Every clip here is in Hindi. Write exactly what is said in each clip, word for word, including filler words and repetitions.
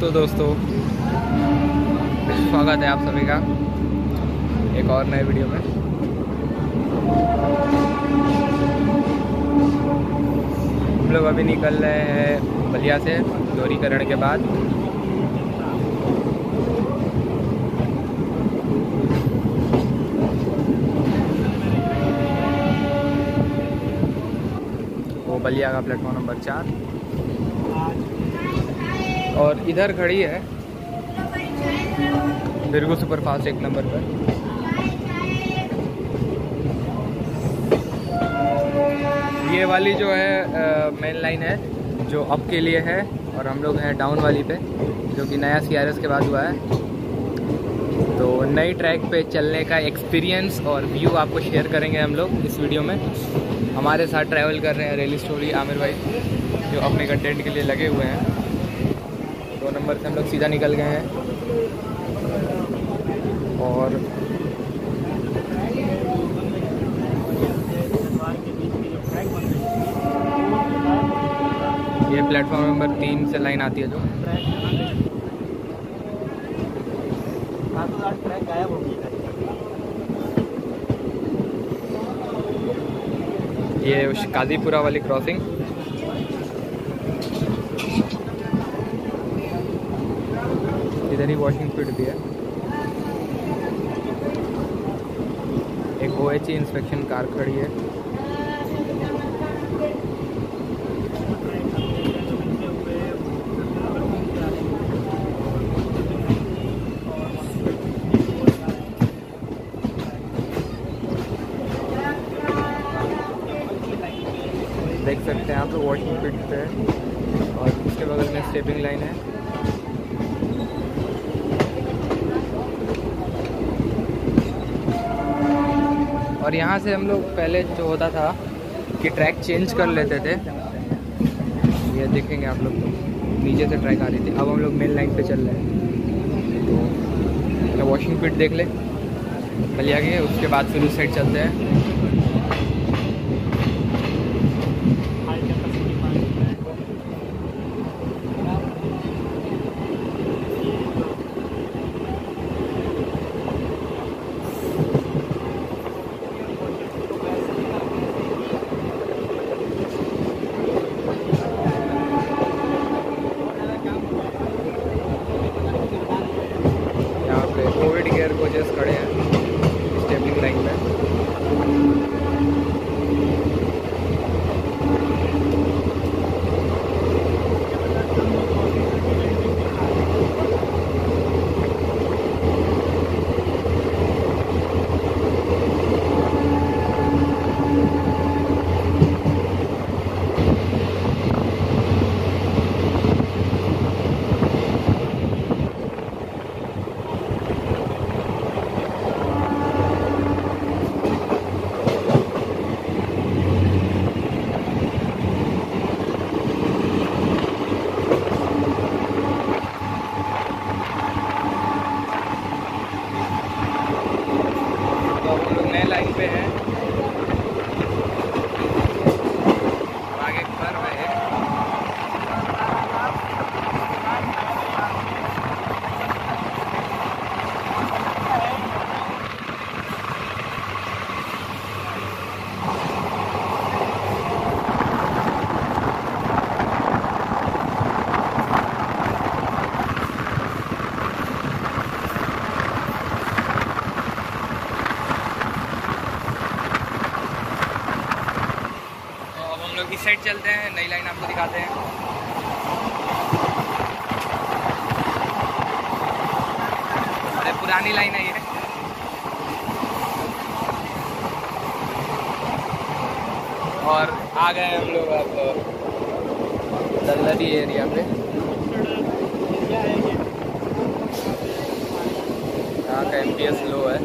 तो दोस्तों स्वागत है आप सभी का एक और नए वीडियो में। हम लोग अभी निकल रहे हैं बलिया से दोहरीकरण के बाद। वो बलिया का प्लेटफॉर्म नंबर चार और इधर खड़ी है बिरगु सुपरफास्ट एक नंबर पर। ये वाली जो है मेन लाइन है जो अप के लिए है और हम लोग हैं डाउन वाली पे जो कि नया सी आर एस के बाद हुआ है। तो नई ट्रैक पे चलने का एक्सपीरियंस और व्यू आपको शेयर करेंगे हम लोग इस वीडियो में। हमारे साथ ट्रैवल कर रहे हैं रेल स्टोरी आमिर भाई जो अपने कंटेंट के लिए लगे हुए हैं। दो नंबर से हम लोग सीधा निकल गए हैं और ये प्लेटफॉर्म नंबर तीन से लाइन आती है जो ट्रैक गायब हो गया। ये गाजीपुरा वाली क्रॉसिंग इधर ही वॉशिंग फील्ड भी है। एक O H E inspection car खड़ी है। देख सकते हैं आप लोग वॉशिंग पिट पे और उसके बगल में स्टेपिंग लाइन है। और यहाँ से हम लोग पहले जो होता था कि ट्रैक चेंज कर लेते थे। ये देखेंगे आप लोग नीचे से ट्रैक आ रही थी। अब हम लोग मेन लाइन पे चल रहे हैं। तो वॉशिंग पिट देख ले बलिया के, उसके बाद फिर उस साइड चलते हैं। खड़े हैं स्टेपिंग लाइन में। इस साइड चलते हैं, नई लाइन आपको दिखाते हैं। अरे पुरानी लाइन है ये। और आ गए हम लोग अब दलदली एरिया पे। यहाँ का एम पी एस लो है।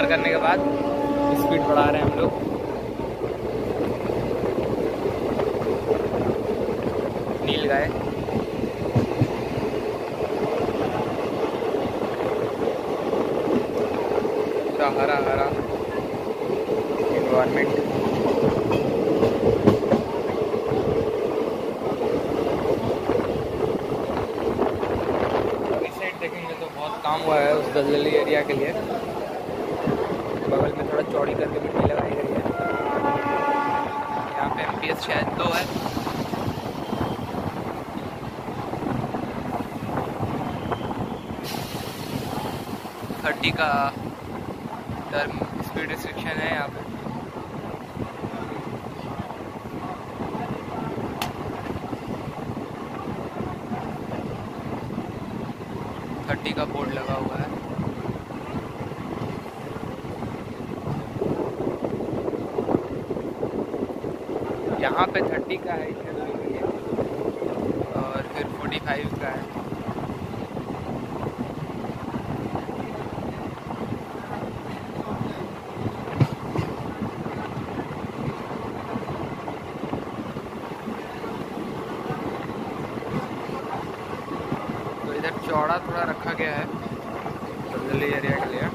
पार करने के बाद स्पीड बढ़ा रहे हैं हम लोग। नील गाय पूरा हरा हरा एनवायरनमेंट। काम हुआ है उस दलदली एरिया के लिए, बगल में थोड़ा चौड़ी करके मिट्टी लगाई गई है। यहाँ पे एम पी एस शायद दो है। थर्टी का टर्म स्पीड रिस्ट्रिक्शन है यहाँ पे। थर्टी का बोर्ड लगा हुआ है। यहाँ पे थर्टी का है और फिर पैंतालीस का है। चौड़ा थोड़ा रखा गया है दलदली एरिया के लिए।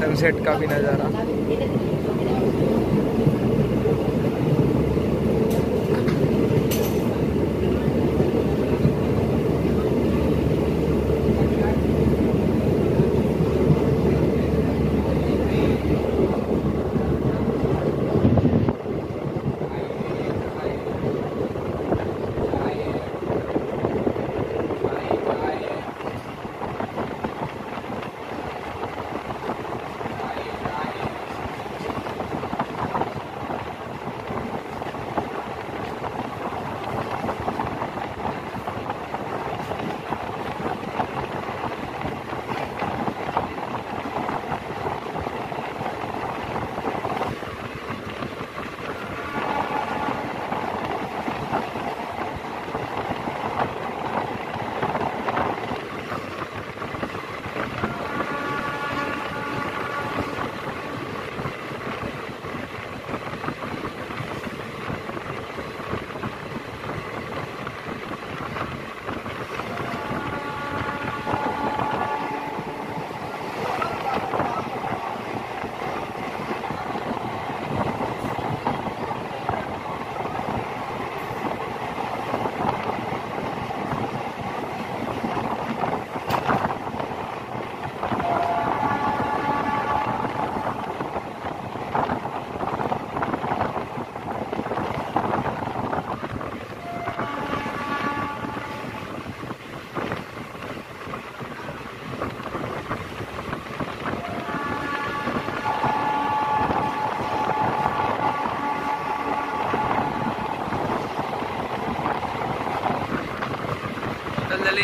सनसेट का भी नज़ारा,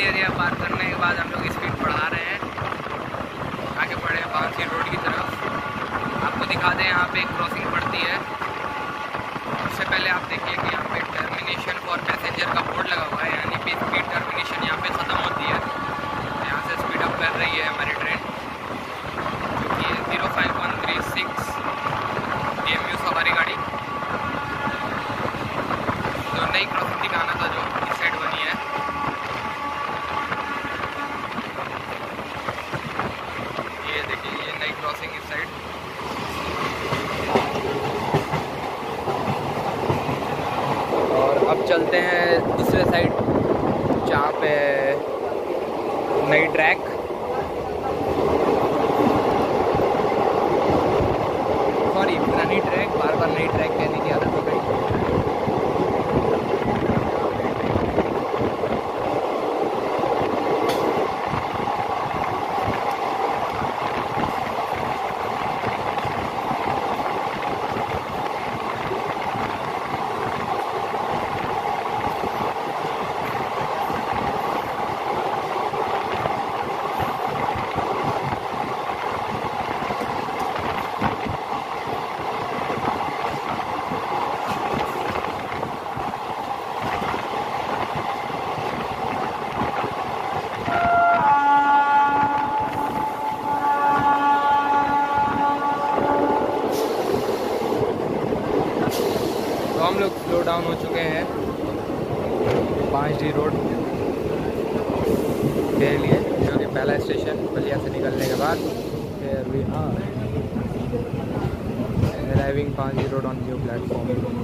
एरिया पार करने के बाद हम लोग स्पीड बढ़ा रहे हैं। आगे बढ़े बांसी रोड की तरफ। आपको दिखा दें यहाँ पे एक क्रॉसिंग पड़ती है। उससे पहले आप देखिए कि यहाँ पे टर्मिनेशन फॉर पैसेंजर का बोर्ड लगा हुआ है, यानी कि स्पीड टर्मिनेशन यहाँ पे ख़त्म होती है। यहाँ से स्पीड अप कर रही है हमारी ट्रेन, जो कि zero five one three six D M U सवारी गाड़ी। तो नई क्रॉसिंग दिखाना था जो इस साइड बनी है। चलते हैं दूसरे साइड जहाँ पे नई ट्रैक। सॉरी, पुरानी ट्रैक, बार बार नई ट्रैक कहने की आदत हो गई। डाउन हो चुके हैं पाँच डी रोड के लिए, जो कि पहला स्टेशन बलिया से निकलने के बाद अराइविंग पाँच D road on new platform.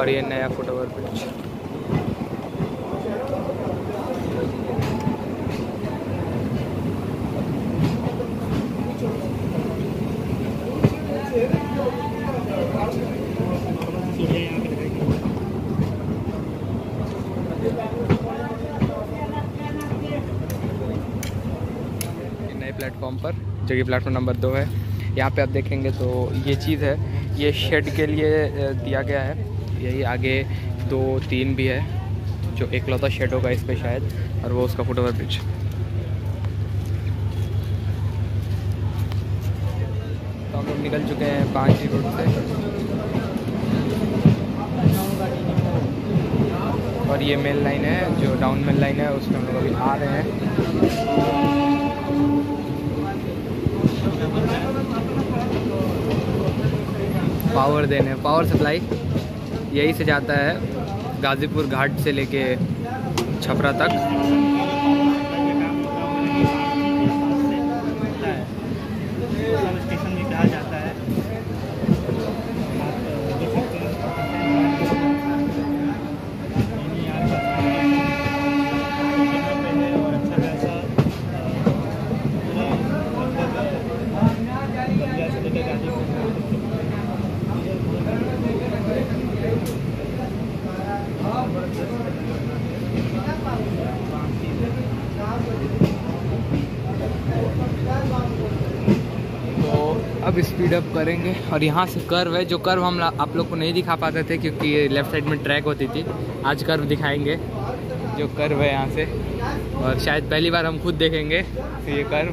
और ये नया फुट ओवर ब्रिज नए प्लेटफॉर्म पर, जो कि प्लेटफॉर्म नंबर दो है। यहाँ पे आप देखेंगे तो ये चीज़ है, ये शेड के लिए दिया गया है। यही आगे दो तीन भी है, जो एक लौता शेड होगा इस पे शायद, और वो उसका फुट ओवर ब्रिज। तो हम लोग निकल चुके हैं पाँच जी रोड से, और ये मेन लाइन है जो डाउन मेन लाइन है, उसमें हम लोग अभी आ रहे हैं। पावर देने पावर सप्लाई यही से जाता है गाजीपुर घाट से लेके छपरा तक। स्टेशन भी कहा जाता है। अब स्पीड अप करेंगे, और यहाँ से कर्व है, जो कर्व हम आप लोग को नहीं दिखा पाते थे क्योंकि लेफ़्ट साइड में ट्रैक होती थी। आज कर्व दिखाएंगे, जो कर्व है यहाँ से, और शायद पहली बार हम खुद देखेंगे तो ये कर्व।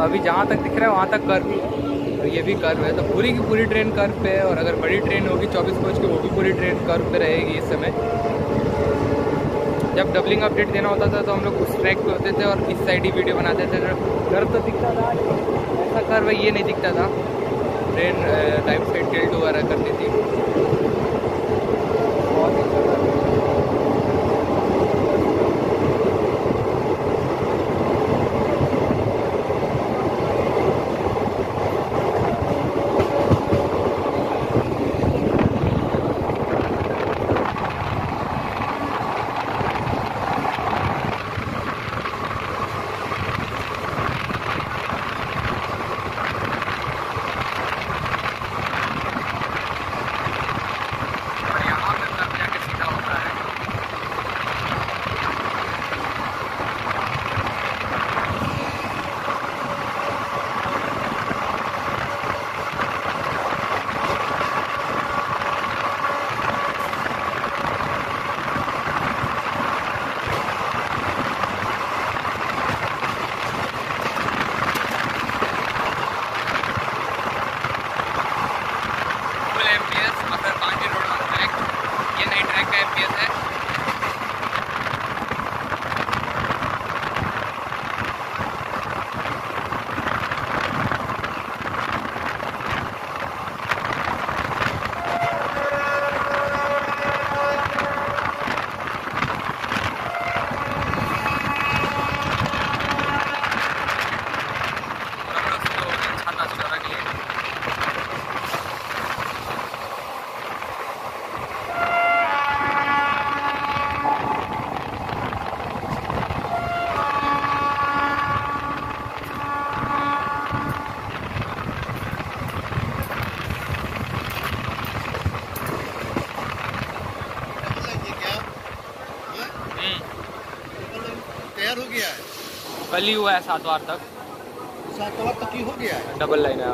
अभी जहाँ तक दिख रहा है वहाँ तक कर्व, तो ये भी कर्व है। तो पूरी की पूरी ट्रेन कर्व पे है, और अगर बड़ी ट्रेन होगी चौबीस कोच की, वो भी पूरी ट्रेन कर्व पे रहेगी। इस समय जब डबलिंग अपडेट देना होता था तो हम लोग उस ट्रैक पे होते थे और इस साइड ही वीडियो बनाते थे। कर्व तो दिखता था, ऐसा कर्व ये नहीं दिखता था। ट्रेन टाइम से टिल्ट वगैरह करती थी। कल ही हुआ है सहतवार तक। सहतवार तक ही हो गया है डबल लाइन है।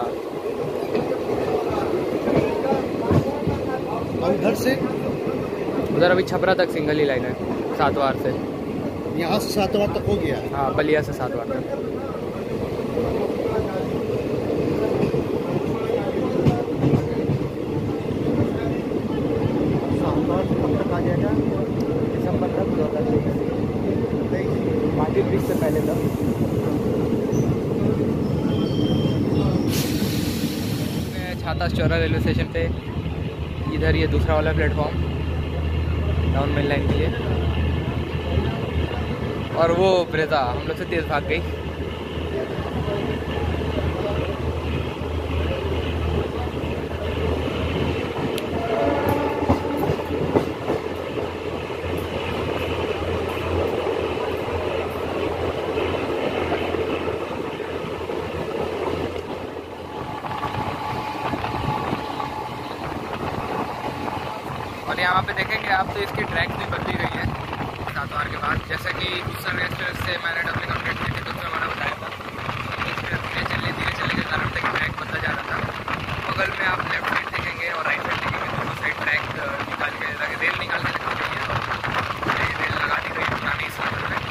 और उधर से उधर अभी छपरा तक सिंगल ही लाइन है सहतवार से। यहाँ से सहतवार तक हो गया है। हाँ, बलिया से सहतवार तक आ जाएगा दिसंबर तक दो हजार तेईस माटी ब्रिज से पहले तक। छाता छपरा रेलवे स्टेशन पे इधर ये दूसरा वाला प्लेटफॉर्म डाउन मेन लाइन के लिए। और वो प्रेता हम लोग से तेज भाग गई। और यहाँ पे देखेंगे आप तो इसकी ट्रैक भी बदली रही है सहतवार के बाद। जैसा कि दूसरे रेस्टोरेंट से मैंने डबल कंप्लीट की थी तो उसमें मैंने बताया था धीरे चलने धीरे चलने के कारण तक ट्रैक बदला जा रहा था। बगल में आप लेफ्ट साइड देखेंगे और राइट साइड देखेंगे दोनों साइड ट्रैक निकाल के रेल निकाल के रखी गई है। रेल लगा दी गई पुरानी सहतवार में।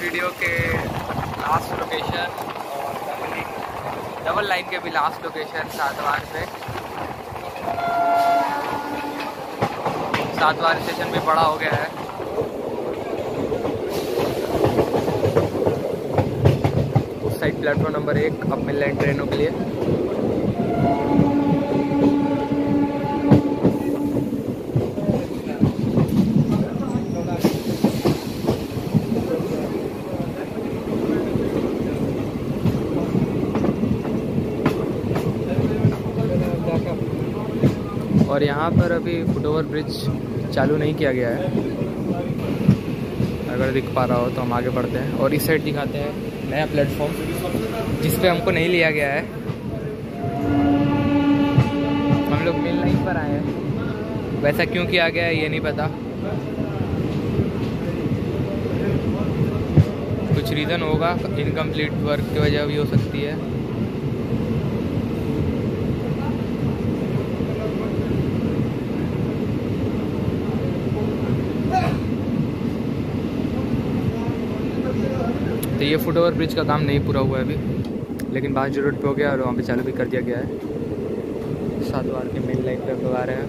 वीडियो के लास्ट लोकेशन और डबल लाइन के भी लास्ट लोकेशन सहतवार पे। सहतवार स्टेशन भी बड़ा हो गया है। उस साइड प्लेटफॉर्म नंबर एक अब मिल लाइन ट्रेनों के लिए। और यहाँ पर अभी फुटओवर ब्रिज चालू नहीं किया गया है। अगर दिख पा रहा हो तो हम आगे बढ़ते हैं और इस साइड दिखाते हैं नया प्लेटफॉर्म जिस पे हमको नहीं लिया गया है। हम लोग मेन लाइन पर आए हैं। वैसा क्यों किया गया है ये नहीं पता। कुछ रीज़न होगा, इनकम्प्लीट वर्क की वजह भी हो सकती है। तो ये फुटओवर ब्रिज का काम नहीं पूरा हुआ है अभी, लेकिन बाहर जो रोड पर हो गया और वहाँ पे चालू भी कर दिया गया है। सहतवार के मेन लाइन पर तो आ रहे हैं।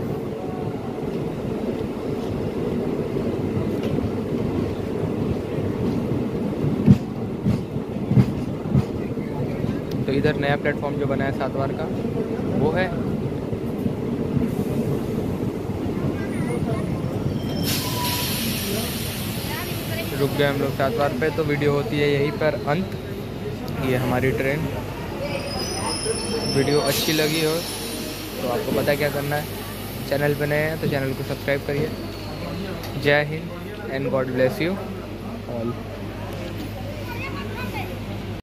तो इधर नया प्लेटफॉर्म जो बना है सहतवार का वो है। रुक गए हम लोग सहतवार पे, तो वीडियो होती है यहीं पर अंत। ये हमारी ट्रेन, वीडियो अच्छी लगी हो तो आपको पता क्या करना है, चैनल पे नए हैं तो चैनल को सब्सक्राइब करिए। जय हिंद and God bless you all.